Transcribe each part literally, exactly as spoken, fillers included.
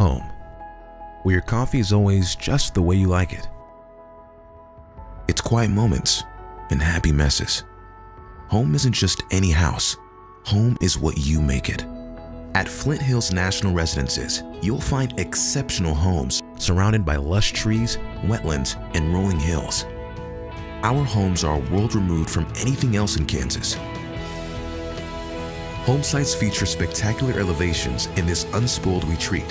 home, where your coffee is always just the way you like it. It's quiet moments and happy messes. Home isn't just any house. Home is what you make it. At Flint Hills National Residences, you'll find exceptional homes surrounded by lush trees, wetlands, and rolling hills. Our homes are a world removed from anything else in Kansas. Home sites feature spectacular elevations in this unspoiled retreat,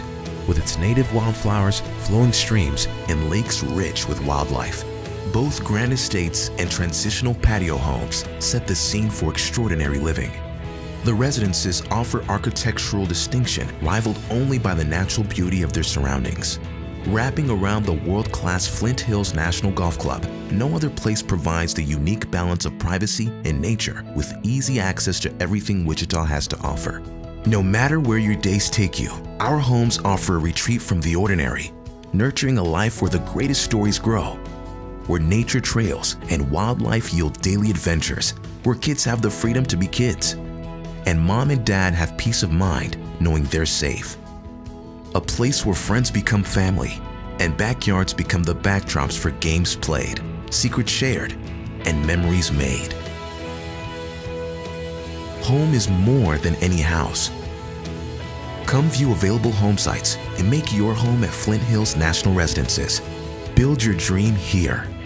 with its native wildflowers, flowing streams, and lakes rich with wildlife. Both grand estates and transitional patio homes set the scene for extraordinary living. The residences offer architectural distinction rivaled only by the natural beauty of their surroundings. Wrapping around the world-class Flint Hills National Golf Club, no other place provides the unique balance of privacy and nature with easy access to everything Wichita has to offer. No matter where your days take you, our homes offer a retreat from the ordinary, nurturing a life where the greatest stories grow, where nature trails and wildlife yield daily adventures, where kids have the freedom to be kids, and mom and dad have peace of mind knowing they're safe. A place where friends become family and backyards become the backdrops for games played, secrets shared, and memories made. Home is more than any house. Come view available home sites and make your home at Flint Hills National Residences. Build your dream here.